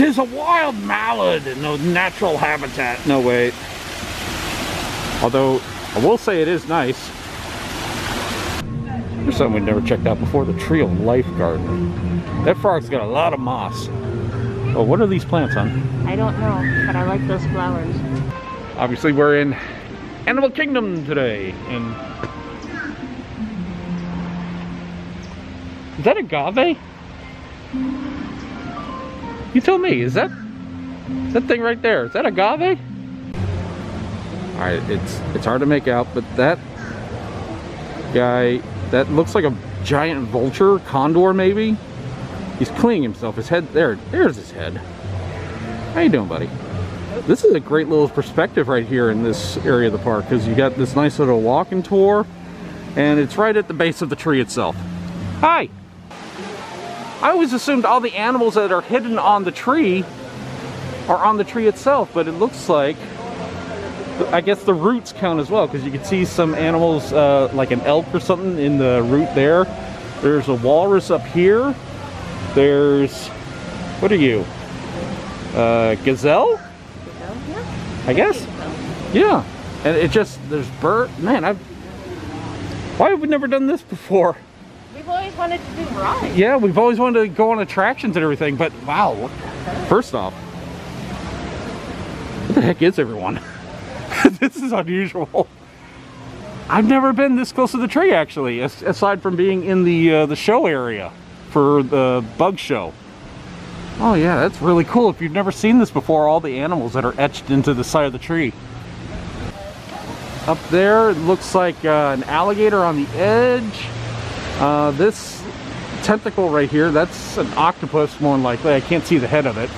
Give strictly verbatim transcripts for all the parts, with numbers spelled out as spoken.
'Tis a wild mallard in no natural habitat. No, wait. Although, I will say it is nice. There's something we've never checked out before, the Tree of Life garden. That frog's got a lot of moss. Oh, what are these plants, hon? I don't know, but I like those flowers. Obviously, we're in Animal Kingdom today. And is that agave? You tell me, is that, is that thing right there, is that agave? All right, it's, it's hard to make out, but that guy, that looks like a giant vulture, condor maybe? He's cleaning himself, his head, there, there's his head. How you doing, buddy? This is a great little perspective right here in this area of the park, because you got this nice little walking tour, and it's right at the base of the tree itself. Hi! I always assumed all the animals that are hidden on the tree are on the tree itself, but it looks like, I guess the roots count as well, because you can see some animals, uh, like an elk or something, in the root there. There's a walrus up here. There's, what are you? Uh, gazelle? I guess? Yeah. And it just, there's bird. Man, I've, why have we never done this before? We've always wanted to do rides. Yeah, we've always wanted to go on attractions and everything, but wow. First off, what the heck is everyone? This is unusual. I've never been this close to the tree, actually, aside from being in the uh, the show area for the bug show. Oh yeah, that's really cool. If you've never seen this before, all the animals that are etched into the side of the tree. Up there, it looks like uh, an alligator on the edge. Uh, this tentacle right here, that's an octopus more than likely. I can't see the head of it.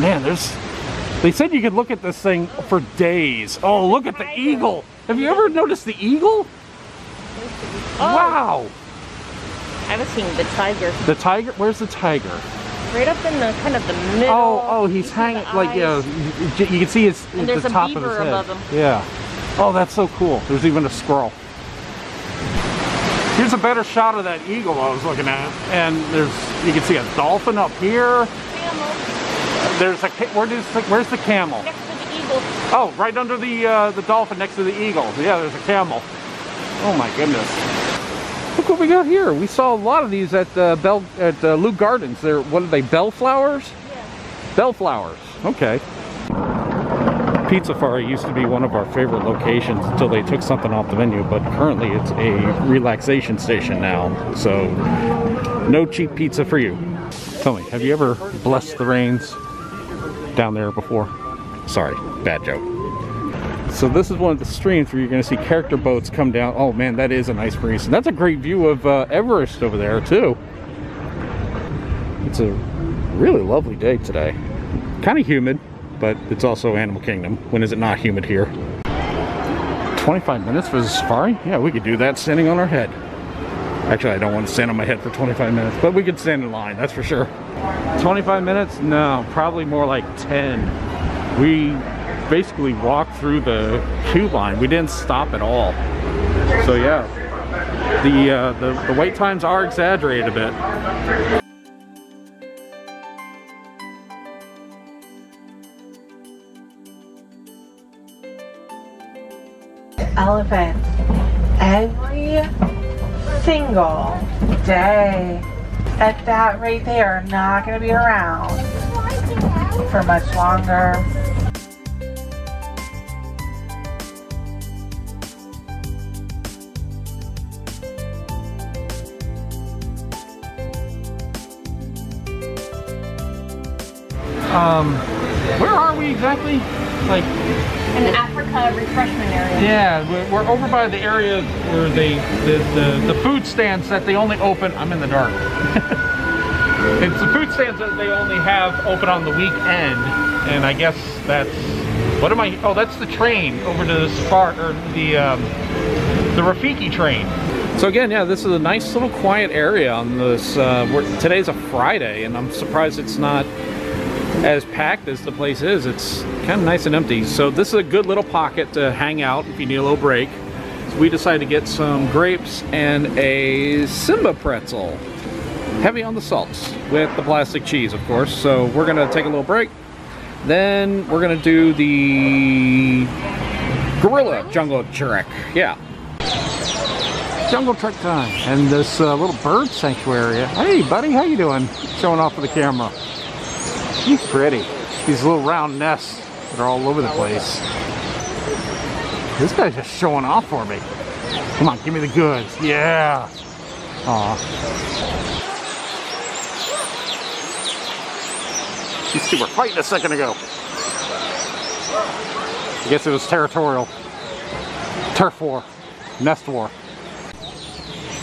Man, there's, they said you could look at this thing for days. Oh, look at the eagle. Have you ever noticed the eagle? Oh. Wow. I haven't seen the tiger. The tiger? Where's the tiger? Right up in the kind of the middle. Oh, oh, he's hanging, like, yeah, you, you can see his, the top of his head. And there's a beaver above him. Yeah. Oh, that's so cool. There's even a squirrel. Here's a better shot of that eagle I was looking at, and there's, you can see a dolphin up here. Camel. There's a, where does, where's the camel? Next to the eagle. Oh, right under the uh, the dolphin next to the eagle. Yeah, there's a camel. Oh my goodness. Look what we got here. We saw a lot of these at uh, Bell at uh, Lou Gardens. They're, what are they, bellflowers? Yeah. Bellflowers, okay. Pizzafari used to be one of our favorite locations until they took something off the menu, but currently it's a relaxation station now, so no cheap pizza for you. Tell me, have you ever blessed the rains down there before? Sorry, bad joke. So this is one of the streams where you're going to see character boats come down. Oh man, that is a nice breeze. And that's a great view of uh, Everest over there too. It's a really lovely day today. Kind of humid. But it's also Animal Kingdom. When is it not humid here? twenty-five minutes for the safari? Yeah, we could do that standing on our head. Actually, I don't want to stand on my head for twenty-five minutes, but we could stand in line, that's for sure. twenty-five minutes? No, probably more like ten. We basically walked through the queue line. We didn't stop at all. So yeah, the, uh, the, the wait times are exaggerated a bit. Elephant every single day. That that right there not gonna be around for much longer. Um, where are we exactly? Like in the Africa refreshment area. Yeah, we're, we're over by the area where they, the, the, the food stands that they only open, I'm in the dark. It's the food stands that they only have open on the weekend. And I guess that's, what am I, oh, that's the train over to the Safari, or the, um, the Rafiki train. So again, yeah, this is a nice little quiet area on this, uh, where today's a Friday and I'm surprised it's not as packed as the place is. It's kind of nice and empty. So this is a good little pocket to hang out if you need a little break. So we decided to get some grapes and a Simba pretzel. heavy on the salts with the plastic cheese, of course. So we're gonna take a little break. Then we're gonna do the gorilla jungle trek. Yeah. Jungle trek time, and this uh, little bird sanctuary. Hey, buddy, how you doing? Showing off of the camera. He's pretty. These little round nests that are all over the place. This guy's just showing off for me. Come on, give me the goods. Yeah. Aw. These two were fighting a second ago. I guess it was territorial. Turf war. Nest war.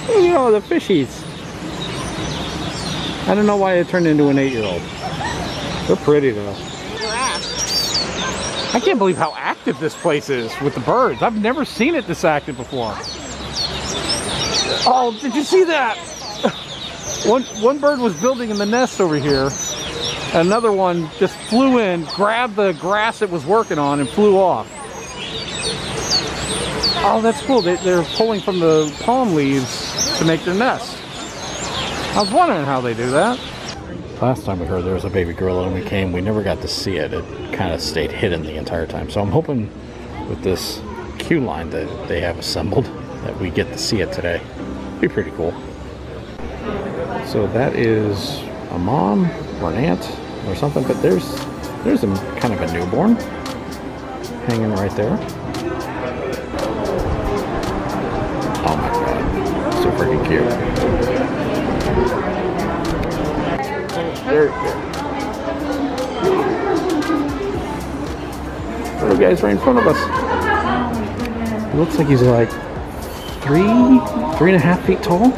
You know, the fishies. I don't know why it turned into an eight-year-old. They're pretty though. I can't believe how active this place is with the birds. I've never seen it this active before. Oh, did you see that? One, one bird was building in the nest over here. Another one just flew in, grabbed the grass it was working on, and flew off. Oh, that's cool. They, they're pulling from the palm leaves to make their nest. I was wondering how they do that. Last time we heard there was a baby gorilla and we came, we never got to see it. It kind of stayed hidden the entire time. So I'm hoping with this queue line that they have assembled that we get to see it today. It'd be pretty cool. So that is a mom or an aunt or something, but there's there's a kind of a newborn hanging right there. Oh my god, so freaking cute. There, there. Little guy's right in front of us. It looks like he's like three, three and a half feet tall.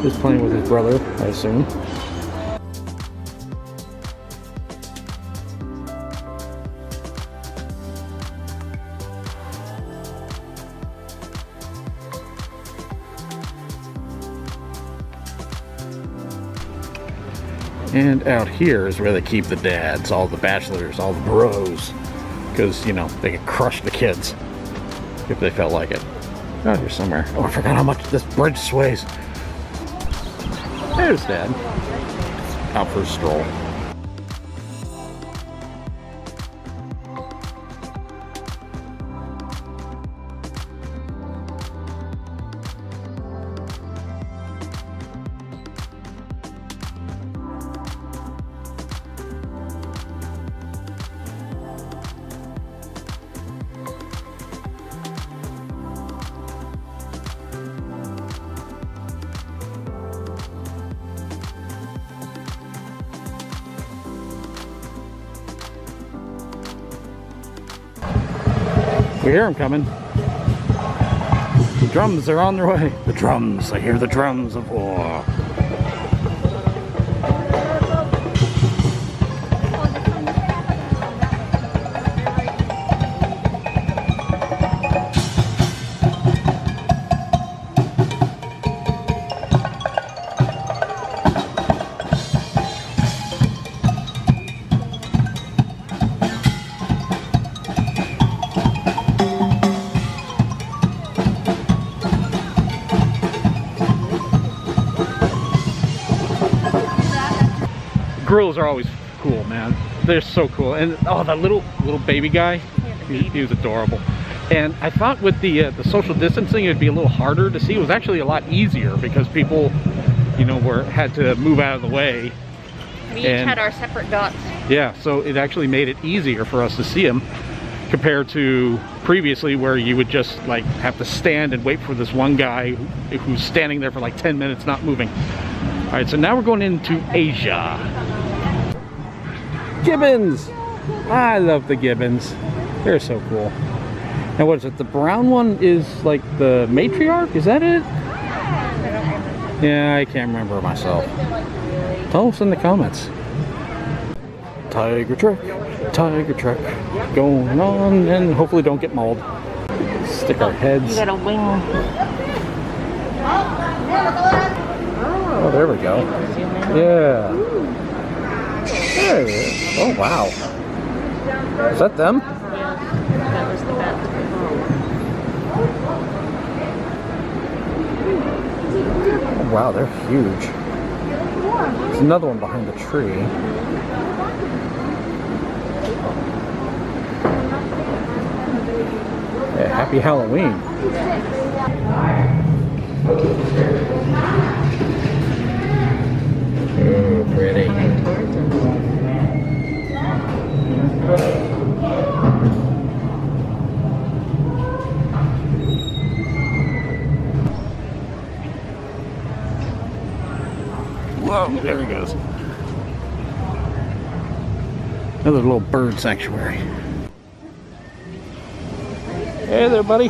He's playing with his brother, I assume. And out here is where they keep the dads, all the bachelors, all the bros. Because, you know, they could crush the kids if they felt like it. Oh, you're somewhere. Oh, I forgot how much this bridge sways. There's Dad. Out for a stroll. We hear them coming. The drums are on their way. The drums, I hear the drums of war. Gorillas are always cool, man. They're so cool. And oh, that little little baby guy, he, he was adorable. And I thought with the uh, the social distancing, it'd be a little harder to see. It was actually a lot easier because people, you know, were had to move out of the way. We and, each had our separate dots. Yeah, so it actually made it easier for us to see them compared to previously where you would just like have to stand and wait for this one guy who, who's standing there for like ten minutes not moving. All right, so now we're going into Asia. Gibbons! I love the gibbons. They're so cool. Now what is it? The brown one is like the matriarch? Is that it? Yeah, I can't remember myself. Tell us in the comments. Tiger trek, tiger trek, going on, and hopefully don't get mauled. Stick our heads. You got a wing. Oh, there we go. Yeah. There it is. Oh, wow. Is that them? Yeah. That was the bat. Oh, wow, they're huge. There's another one behind the tree. Yeah, happy Halloween. Ooh, pretty. Whoa, there he goes. Another little bird sanctuary. Hey there, buddy.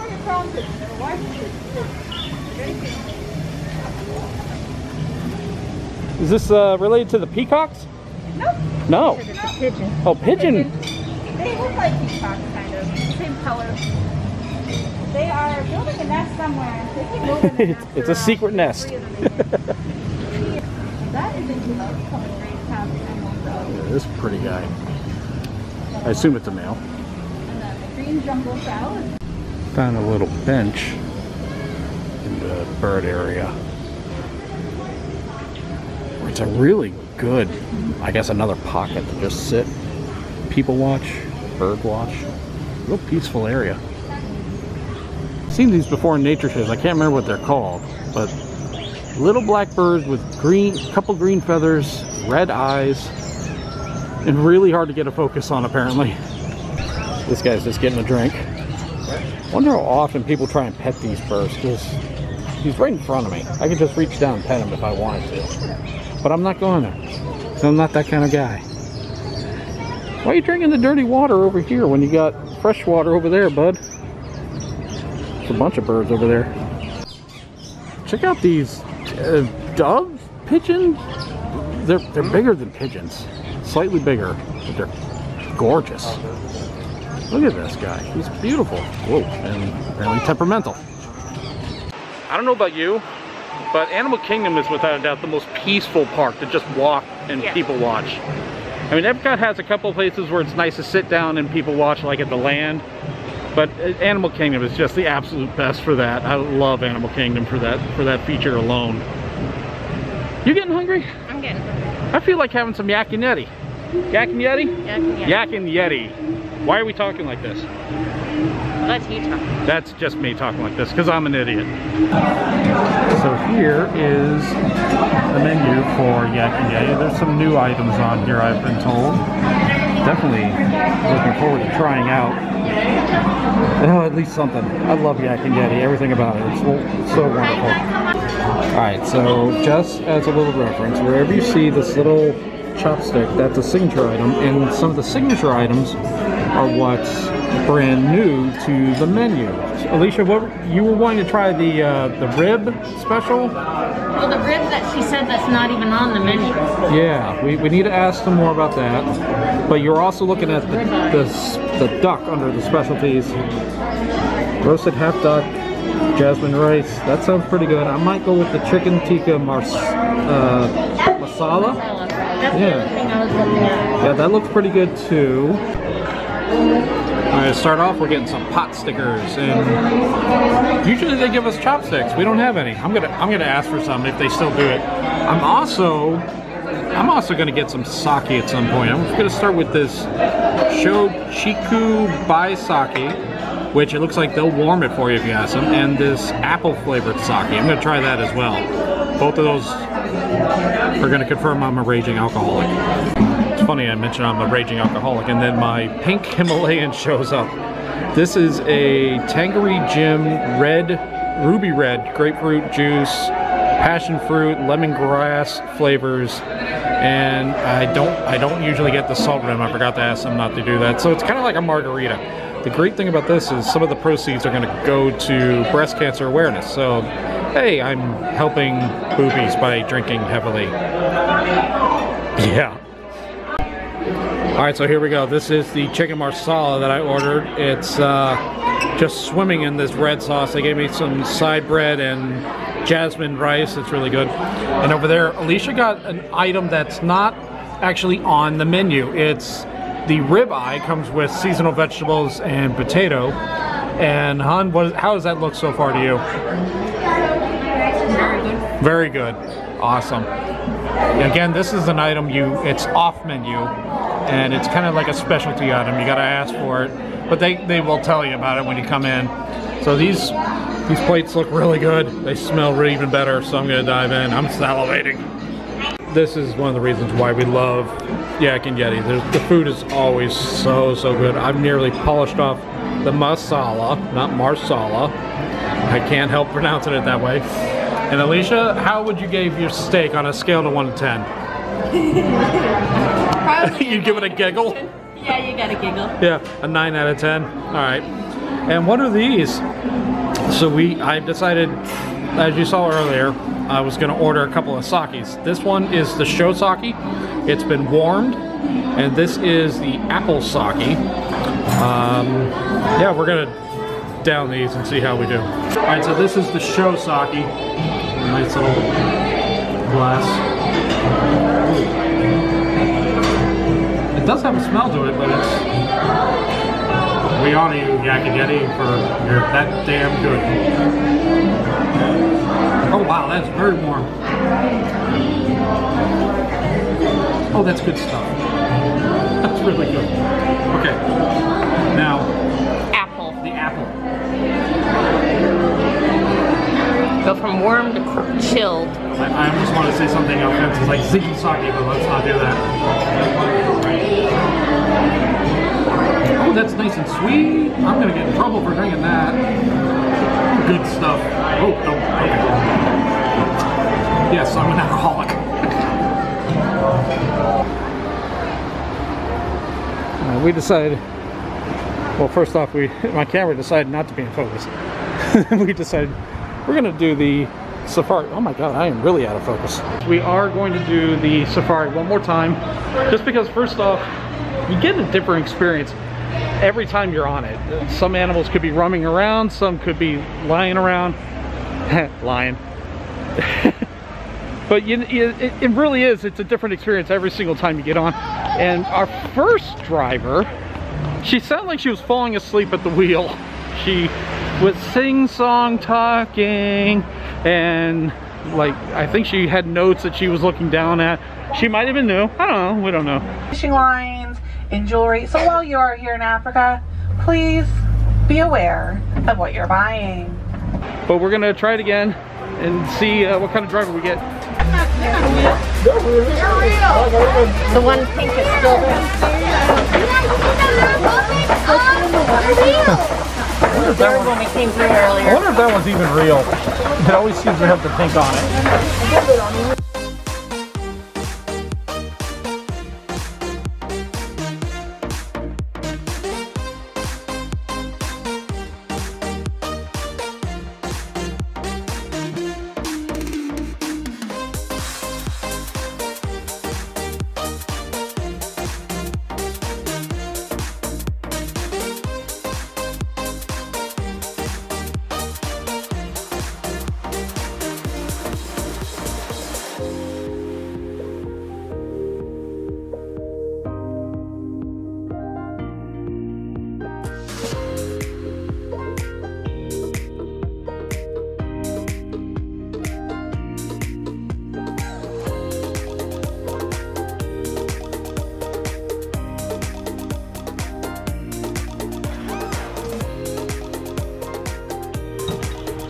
Is this uh, related to the peacocks? Nope. No. No. Pigeon. Oh, pigeon. pigeon. They look like peacocks, kind of. Same color. They are building a nest somewhere. They keep building a nest. It's a secret nest. That is a This pretty guy. I assume it's a male. And the green jumbo salad. Found a little bench in the bird area. It's a really good, I guess, another pocket to just sit, people watch, bird watch. Real peaceful area. I've seen these before in nature shows. I can't remember what they're called, but little black birds with green, couple green feathers, red eyes, and really hard to get a focus on apparently. This guy's just getting a drink. Wonder how often people try and pet these birds, because he's right in front of me. I could just reach down and pet him if I wanted to. But I'm not going there. So I'm not that kind of guy. Why are you drinking the dirty water over here when you got fresh water over there, bud? There's a bunch of birds over there. Check out these uh, doves? Pigeon? They're, they're bigger than pigeons. Slightly bigger. But they're gorgeous. Look at this guy. He's beautiful. Whoa. And apparently temperamental. I don't know about you, but Animal Kingdom is without a doubt the most peaceful park to just walk and yeah. people watch. I mean, Epcot has a couple of places where it's nice to sit down and people watch, like at the land, but Animal Kingdom is just the absolute best for that. I love Animal Kingdom for that for that feature alone. You getting hungry? I'm getting hungry. I feel like having some Yak and Yeti. Yak and Yeti? Yak and Yeti. Yak and Yeti. Why are we talking like this? That's me talking. That's just me talking like this because I'm an idiot. So here is the menu for Yak and Yeti. There's some new items on here, I've been told. Definitely looking forward to trying out. Oh, at least something. I love Yak and Yeti. Everything about it. It's so, it's so wonderful. Alright, so just as a little reference, wherever you see this little chopstick, that's a signature item, and some of the signature items are what's brand new to the menu. Alicia, what you were wanting to try the uh, the rib special? Well, the rib that she said that's not even on the menu. Yeah, we, we need to ask them more about that. But you're also looking at the, the, the duck under the specialties. Roasted half duck, jasmine rice. That sounds pretty good. I might go with the chicken tikka mars uh, masala. Yeah. Yeah, that looks pretty good too. Alright, to start off, we're getting some pot stickers, and usually they give us chopsticks. We don't have any. I'm gonna I'm gonna ask for some if they still do it. I'm also I'm also gonna get some sake at some point. I'm gonna start with this Shochiku Bai sake, which it looks like they'll warm it for you if you ask them, and this apple flavored sake. I'm gonna try that as well. Both of those are gonna confirm I'm a raging alcoholic. Funny, I mentioned I'm a raging alcoholic, and then my pink Himalayan shows up. This is a Tangerine Gym Red, ruby red, grapefruit juice, passion fruit, lemongrass flavors, and I don't, I don't usually get the salt rim. I forgot to ask them not to do that. So it's kind of like a margarita. The great thing about this is some of the proceeds are going to go to breast cancer awareness. So, hey, I'm helping boobies by drinking heavily. Yeah. Alright, so here we go. This is the chicken marsala that I ordered. It's uh, just swimming in this red sauce. They gave me some side bread and jasmine rice. It's really good. And over there, Alicia got an item that's not actually on the menu. It's the ribeye. Comes with seasonal vegetables and potato. And Han, what, how does that look so far to you? Very good. Very good. Awesome. Again, this is an item you, it's off menu, and it's kind of like a specialty item. You gotta ask for it, but they, they will tell you about it when you come in. So these, these plates look really good. They smell really even better, so I'm gonna dive in. I'm salivating. This is one of the reasons why we love Yak and Yeti. There's, the food is always so, so good. I've nearly polished off the masala, not marsala. I can't help pronouncing it that way. And Alicia, how would you give your steak on a scale to one to ten? You'd give it a giggle? Yeah, you got a giggle. Yeah, a nine out of ten. All right. And what are these? So we, I decided, as you saw earlier, I was gonna order a couple of sakis. This one is the Shochiku. It's been warmed, and this is the apple sake. Um, yeah, we're gonna down these and see how we do. All right, so this is the Shochiku. Nice little glass. It does have a smell to it, but it's... We ought to eat Yak and Yeti for your that damn good. Oh wow, that's very warm. Oh, that's good stuff. That's really good. Okay, now apple. The apple. Go from warm to chilled. I, I almost want to say something offensive like ziggy sake, but let's not do that. Oh, that's nice and sweet. I'm gonna get in trouble for drinking that. Good stuff. Oh, don't. Okay. Yes, I'm an alcoholic. uh, we decided, well, first off, we my camera decided not to be in focus. We decided we're going to do the safari. Oh my god, I am really out of focus. We are going to do the safari one more time, just because, first off, you get a different experience every time you're on it. Some animals could be roaming around, some could be lying around. Lying. But you, you, it, it really is, it's a different experience every single time you get on. And our first driver, she sounded like she was falling asleep at the wheel. She was sing-song talking, and like, I think she had notes that she was looking down at. She might even knew, I don't know, we don't know. Fishing lines and jewelry. So while you are here in Africa, please be aware of what you're buying. But we're gonna try it again and see uh, what kind of driver we get. You're real. The one pink is still there. I wonder when we came through earlier. I wonder if that one's even real. It always seems to have the pink on it.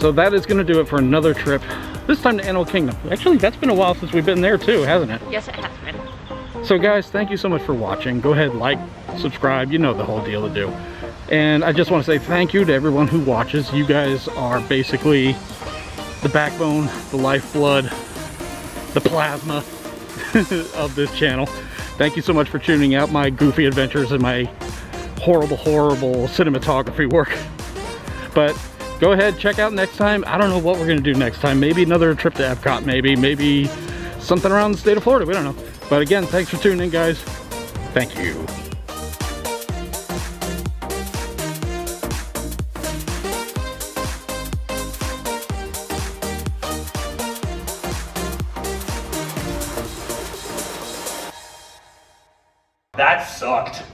So that is gonna do it for another trip, this time to Animal Kingdom. Actually, that's been a while since we've been there too, hasn't it? Yes, it has been. So guys, thank you so much for watching. Go ahead, like, subscribe, you know the whole deal to do. And I just wanna say thank you to everyone who watches. You guys are basically the backbone, the lifeblood, the plasma of this channel. Thank you so much for tuning out my goofy adventures and my horrible, horrible cinematography work. But go ahead, check out next time. I don't know what we're gonna do next time. Maybe another trip to Epcot, maybe. Maybe something around the state of Florida, we don't know. But again, thanks for tuning in, guys. Thank you. That sucked.